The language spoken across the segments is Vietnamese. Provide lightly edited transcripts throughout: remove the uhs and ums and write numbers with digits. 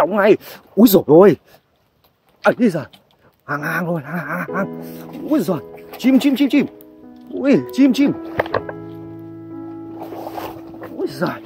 đóng ngay. Úi dồi ôi, ấy giời, hàng rồi, hàng. Úi giời, chim. Ui, chim. Úi giời.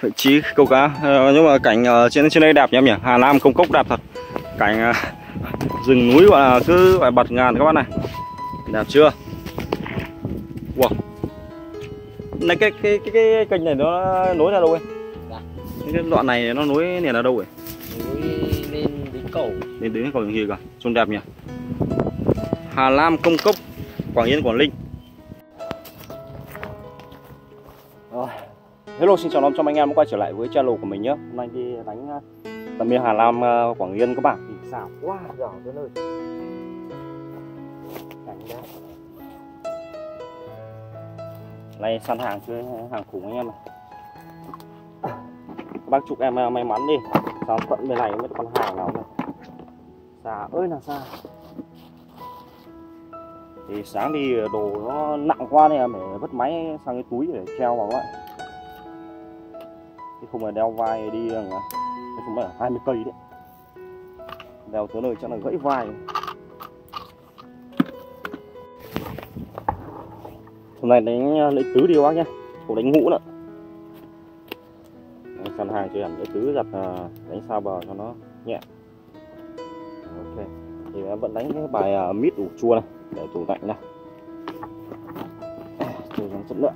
Vị trí câu cá, nhưng mà cảnh trên đây đẹp nhá nhỉ. Hà Nam công cốc đẹp thật. Cảnh rừng núi và cứ phải bật ngàn các bạn này. Đẹp chưa? Wow. Này cái kênh này nó nối ra đâu ấy? Dạ. Cái đoạn này nó nối này là đâu ấy? Nối lên đến cầu. Lên đến cầu gì cả. Trông đẹp nhỉ. Hà Nam công cốc, Quảng Yên, Quảng Ninh. Rồi. Hello, xin chào năm trăm anh em quay trở lại với channel của mình nhé. Hôm nay đi đánh tầm Hà Nam Quảng Yên các bạn. Thì xảo quá giỏi thế nơi. Đánh đá. Này săn hàng chơi hàng khủng anh em này. Bác chúc em may mắn đi. Sao tận bên này mới con hàng nào này. Xa ơi là xa. Thì sáng đi đồ nó nặng quá nên là phải vứt máy sang cái túi để treo vào vậy. Không phải đeo vai đi, nói chung là 20 cây đấy. Đeo tới nơi chắc là gãy vai. Hôm nay đánh lưỡi tứ đi các bác nhé, không đánh ngũ nữa. Săn hàng cho hẳn lưỡi tứ giặt đánh xa bờ cho nó nhẹ. Ok, thì em vẫn đánh cái bài mít ủ chua này, để tủ lạnh này. Chơi dòng chất lượng.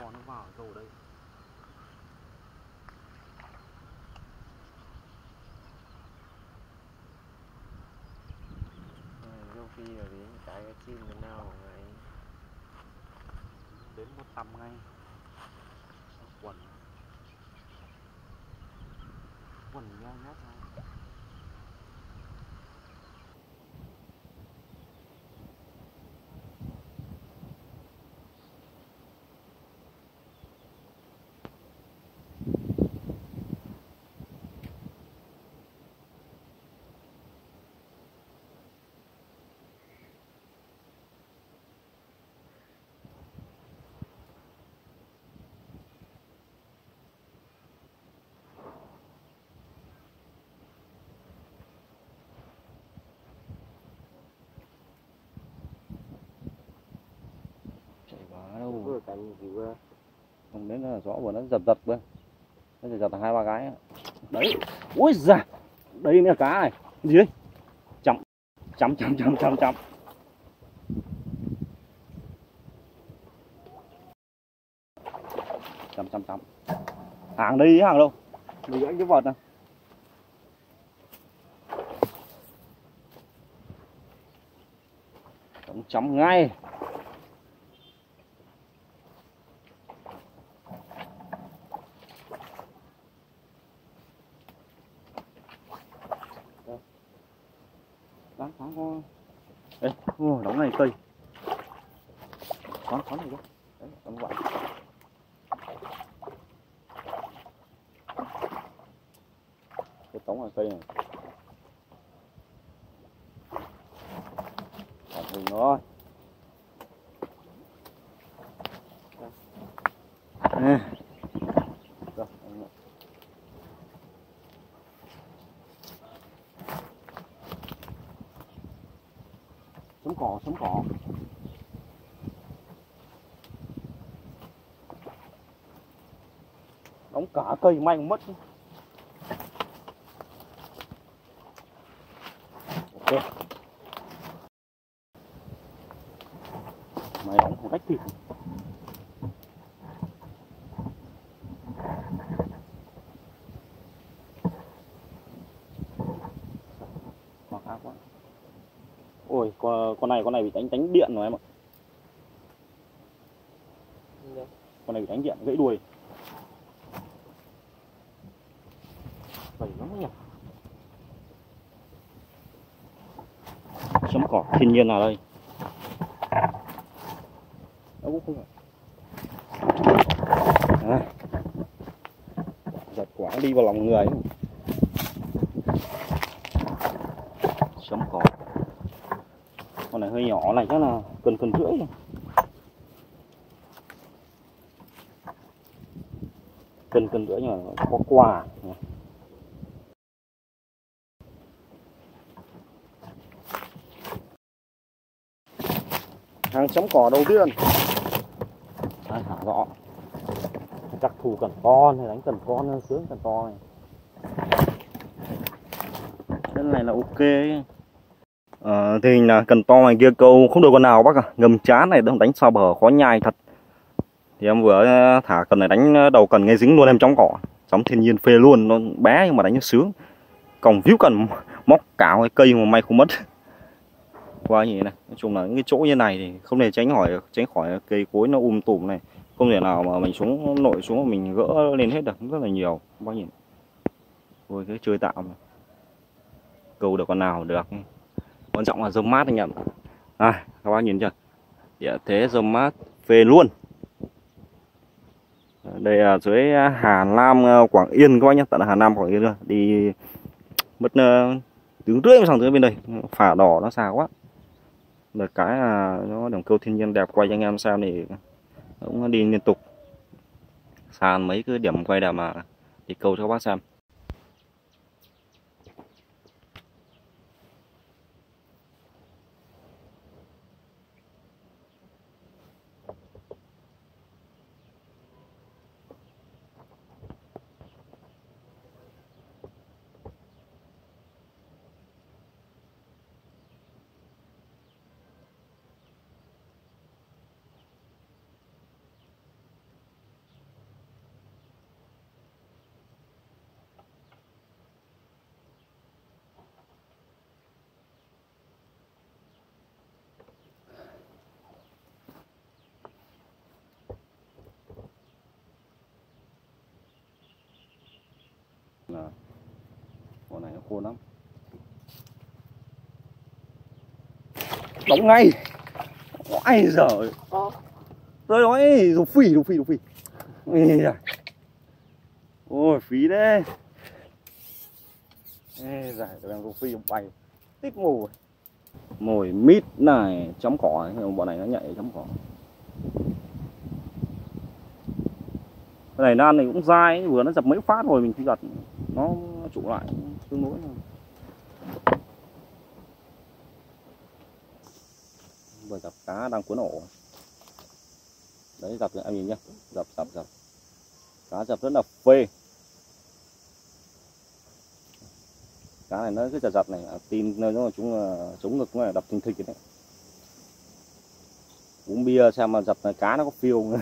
Con nó vào rồi đây. Vô phi ở đấy cái chim nó nào ngày đến một tầm ngay quần quần nhau nhát thôi. Không đến là rõ của nó giật bơ. Nó giật là 2-3 cái. Đấy. Úi giời. Đây mới là cá này. Gì đấy? Chấm. Chấm. Hàng đây hàng đâu? Mình gãy cái vợt này. Chấm ngay. Ê, đóng này cây con này đấy, đóng vậy. Cái tống là cây này còn hình thôi. Rồi, Ông cả cây may mất. Ok. Mày ổng không cách thịt. Ôi, con này bị đánh điện rồi em ạ. Con này bị đánh điện, gãy đuôi. Bầy lắm nhỉ. Chấm cỏ thiên nhiên là đây. Đâu không à. Giật quá đi vào lòng người. Chấm cỏ. Con này hơi nhỏ này chắc là cần rưỡi này. Cần rưỡi nhưng mà có quà. Hàng chấm cỏ đầu tiên. Ai thả rõ. Chắc thù cần con hay đánh cần con hơn, sướng cần to này. Cái này là ok. Thì hình là cần to ngoài kia câu không được con nào bác à. Ngầm chán này không đánh sao bờ khó nhai thật. Thì em vừa thả cần này đánh đầu cần nghe dính luôn em trong cỏ. Sóng thiên nhiên phê luôn, nó bé nhưng mà đánh nó sướng. Còng víu cần móc cào cái cây mà may không mất. Qua như thế này, nói chung là những cái chỗ như này thì không thể tránh khỏi cây cối nó tùm này. Không thể nào mà mình xuống nội xuống mà mình gỡ lên hết được, rất là nhiều. Qua nhìn. Ôi cái chơi tạo mà. Câu được con nào được. Quan trọng là rơm mát anh em. À, các bác nhìn chưa? Địa thế rơm mát phê luôn. Đây là dưới Hà Nam Quảng Yên các bác nhé, tận Hà Nam Quảng Yên luôn. Đi mất tiếng rưỡi mới sang tới bên đây, phả đỏ nó xa quá. Được cái là nó đồng câu thiên nhiên đẹp, quay cho anh em xem thì cũng đi liên tục. Xa mấy cái điểm quay đẹp mà đi câu cho các bác xem. Con này nó khô lắm. Đóng ngay. Ai giời. Tôi nói rục phỉ. Ôi phí đấy. Ê giời, tôi đang rục phỉ rục bay. Tích mồi. Mồi mít này, chấm cỏ này, bọn này nó nhảy chấm cỏ. Cái này nan này cũng dai, vừa nó dập mấy phát rồi mình cứ gật nó trụ lại tương đối thôi. Vừa dập cá đang cuốn ổ. Đấy dập em nhìn nhá, dập. Cá dập rất là phê. Cá này nó cứ dập này, tin nơi nó chúng là chống ngực nó đập thình thịch đấy. Uống bia xem mà dập này, cá nó có phiêu không.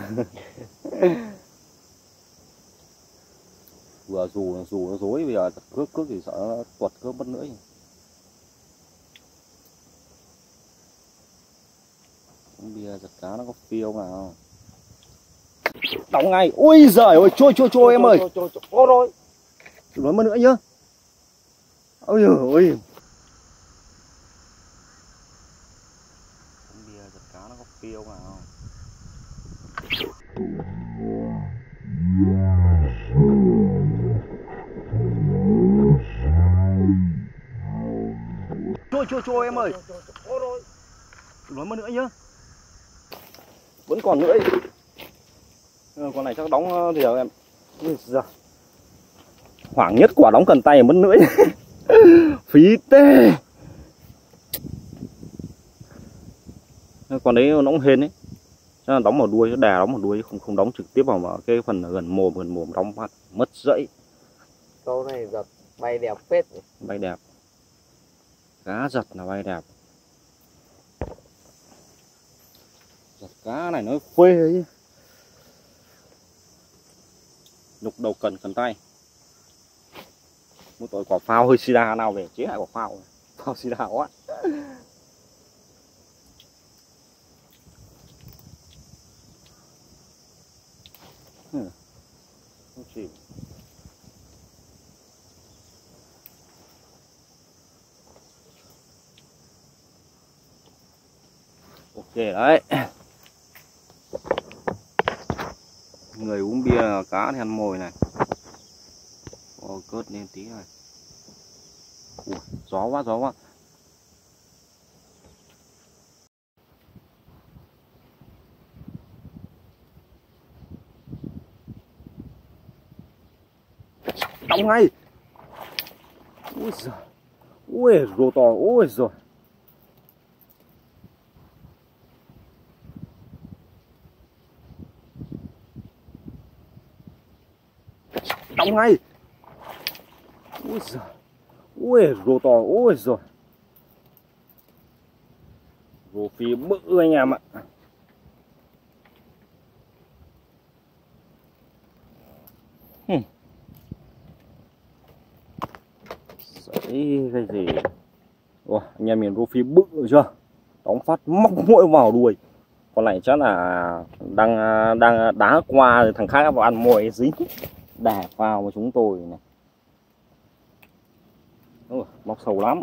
Vừa dù nó dối, bây giờ cướp thì sợ nó tuột cướp mất nữa. Bây giờ giật cá nó có phiêu nào. Đóng ngay. Ui giời ơi, trôi em ơi. Ô rồi. Nói mất nữa nhá. Ôi giời ơi. Bây giờ giật cá nó có phiêu nào. Trôi em ơi. Nói mất nữa nhá. Vẫn còn nữa. Con này chắc đóng thì em. Hoảng nhất quả đóng cần tay mất nữa. Phí tê. Con đấy nó cũng hên đấy. Nó đóng vào đuôi, nó đè đóng vào đuôi, không đóng trực tiếp vào mà cái phần gần mồm đóng phát mất dãy. Câu này giật bay đẹp phết nhỉ? Bay đẹp. Cá giật là bay đẹp. Giật cá này nó phê ấy. Nhục đầu cần tay. Một tội quả phao hơi sida nào về chế hại quả phao. Phao sida quá. Không chịu. Ok đấy. Người uống bia cá thì ăn mồi này. Ôi, cớt lên tí này. Ui, gió quá. Đóng ngay. Ui giời. Ui, rô to. Ui giời. Đóng ngay. Ui giời. Ui, rô to. Ui giời. Rô phi bự anh em ạ. Cái gì? Ủa, anh em miền rô phi bự rồi chưa? Đóng phát móc mũi vào đuôi. Con này chắc là đang đá qua thằng khác vào ăn mồi dính. Đè vào của chúng tôi này. Ủa, móc sâu lắm.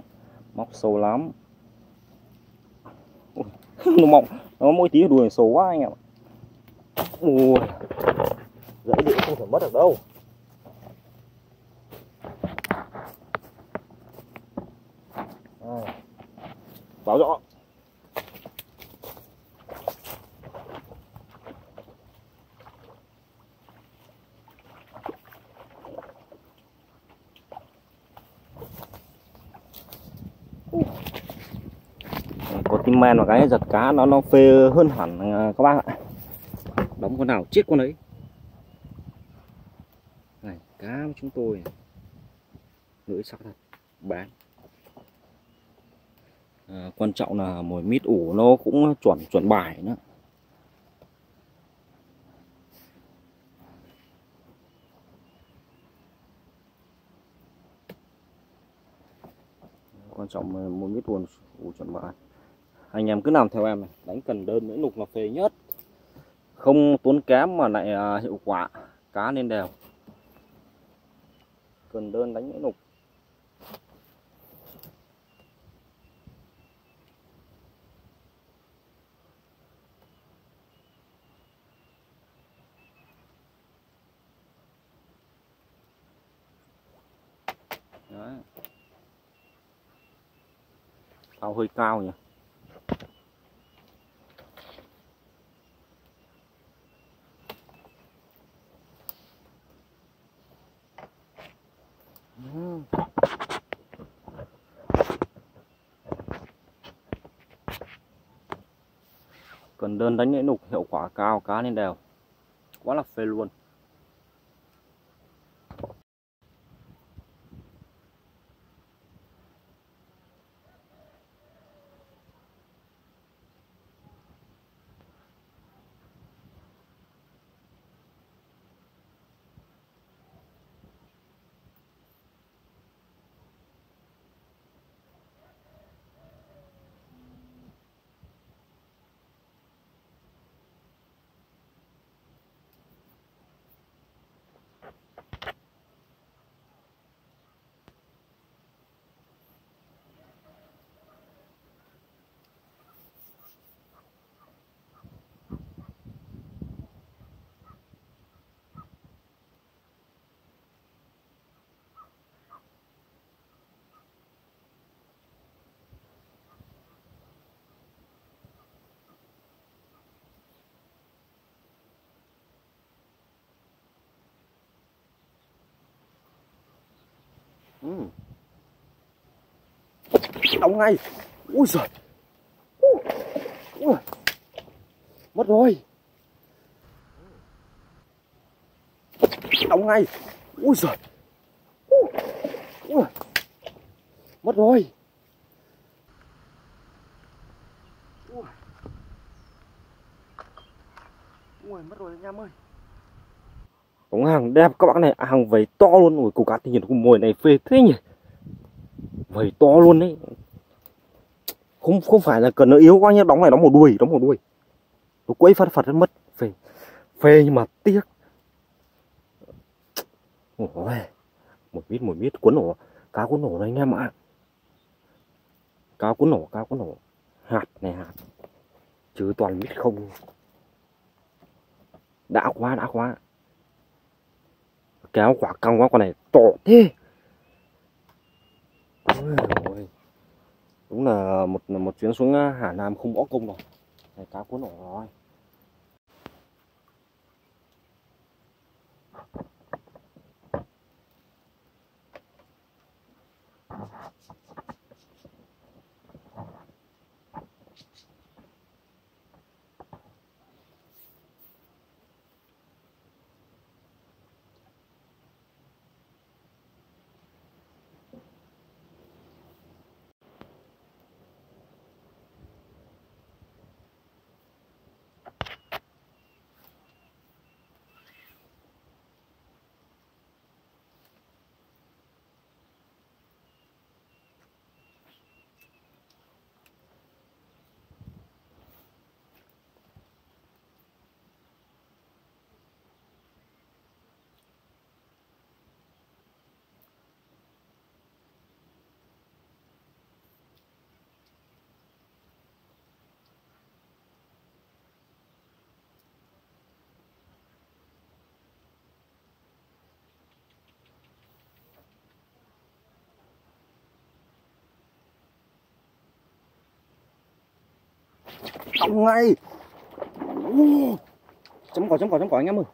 Ủa, nó mọc, nó mỗi tí đuôi sâu quá anh em ạ. Ui, dãy đĩa không thể mất được đâu. Báo rõ. Có tim men và cái giật cá nó phê hơn hẳn các bác ạ. Đóng con nào chết con đấy. Này, cá của chúng tôi lưỡi sắc thật bán. Quan trọng là mồi mít ủ nó cũng chuẩn bài nữa. Quan trọng là mồi mít ủ chuẩn bài. Anh em cứ làm theo em này, đánh cần đơn miễn lục là phê nhất. Không tốn kém mà lại hiệu quả, cá nên đều. Cần đơn đánh miễn lục. Tao hơi cao nhỉ. Cần đơn đánh lưỡi nục, hiệu quả cao, cá nên đều. Quá là phê luôn. Đóng ngay. Ui giời. Mất rồi. động ngay. Úi giời. Mất rồi. Ui, mất rồi anh em ơi. Có hàng đẹp các bạn này, hàng vầy to luôn. Ui, cục cá thì nhìn cùng mồi này phê thế nhỉ. Vầy to luôn đấy. Không phải là cần nó yếu quá nhé, đóng này đóng một đuôi, nó quấy phật nó mất. Phê nhưng mà tiếc. Ôi, một mít cuốn nổ, cá cuốn nổ này anh em ạ. Cá cuốn nổ. Hạt này hạt. Chứ toàn mít không. Đã quá. Kéo quả căng quá, con này to thế. Ôi, đúng là một chuyến xuống Hà Nam không bỏ công rồi. Này cá cuốn nổ rồi. Đóng ngay. Chấm cỏ anh em ơi.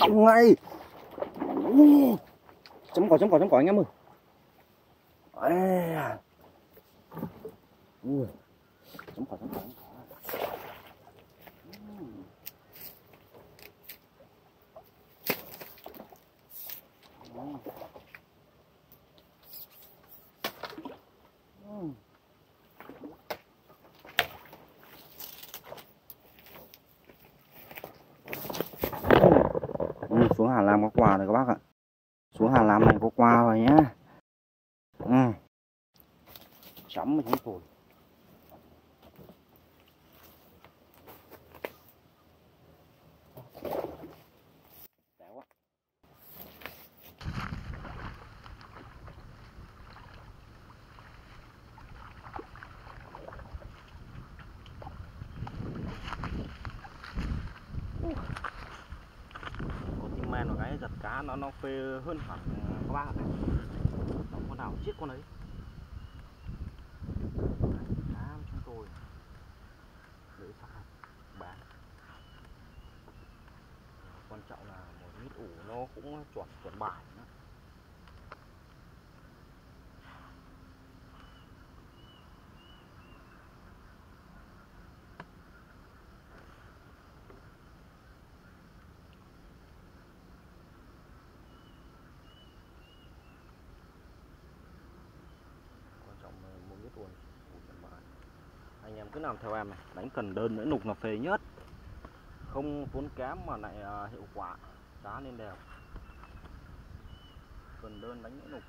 Đóng ngay. Chấm cỏ anh em ơi. Chấm cỏ. Xuống Hà Nam có quà rồi các bác ạ. Xuống Hà Nam này có quà rồi nhá. Chấm chúng tôi. Giật cá nó phê hơn hẳn các bác ạ. Con nào giết con ấy. Cá chúng tôi lưới phạt bán. Quan trọng là một mít ủ nó cũng chuẩn bài nữa. Anh em cứ làm theo em này, đánh cần đơn nữa, nục là phê nhất, không tốn kém mà lại hiệu quả, cá lên đều. Cần đơn đánh nữa nục.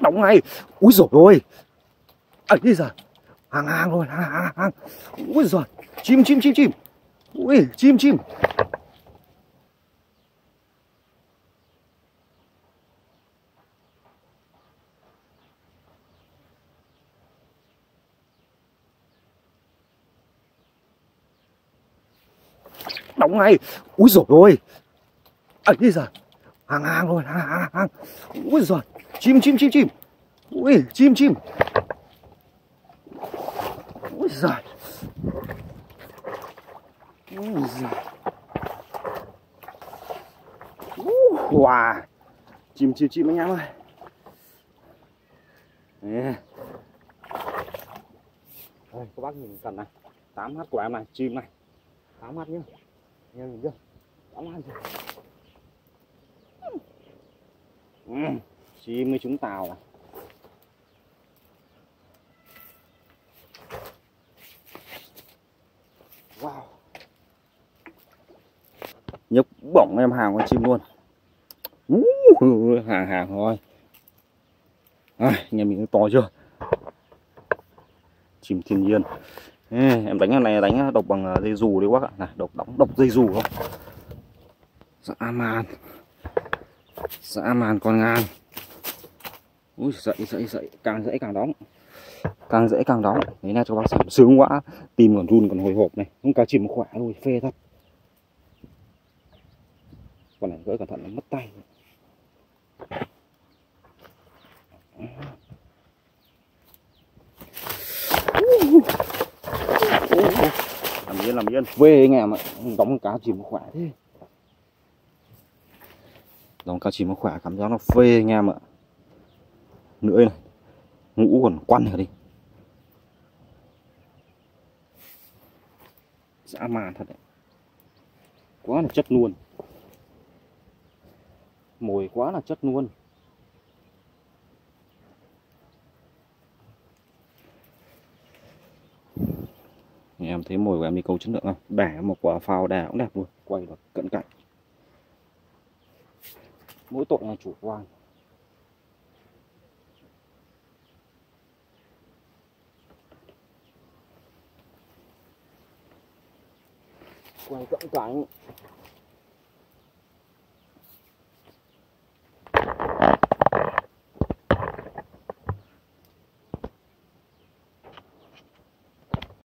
Đóng ngay. Úi dồi ôi. Ấy đi giờ. Hàng rồi, hàng. Úi giời. Chim. Ui, chim. cõng ngay. Úi dồi ôi, ấy đi giờ hàng rồi, hàng. Úi giời, chim. Ui, chim. Úi giời. Úi giời. Wow. Chim anh em ơi. Nè. Đây, các bác nhìn cần này. 8h của em này, chim này. 8h nhá. Anh em nhìn chưa? 8h rồi. Chim với chúng tàu này. Wow. Nhấc bổng em hàng con chim luôn. Hàng thôi. Anh em mình to chưa? Chim thiên nhiên. Em đánh cái này đánh độc bằng dây dù đấy các bạn ạ. Độc dây dù không? Dã man con ngan. Úi dậy, càng dễ càng đóng. Thế này cho bác sảng sướng quá, tìm còn run còn hồi hộp này, không cá chìm khỏe thôi, phê thật. Con này gỡ cẩn thận nó mất tay. Làm yên, phê anh em ạ, đóng cá chìm khỏe thế. Dòng cá chìm nó khỏe, cảm giác nó phê anh em ạ. Nữa này, ngũ còn quăn rồi đi. Dã man thật đấy. Quá là chất luôn. Mồi quá là chất luôn. Em thấy mồi của em đi câu chất lượng không? Đẻ một quả phao đẻ cũng đẹp luôn. Quay được cận cạnh. Mỗi tội là chủ quan. Quay cận cảnh.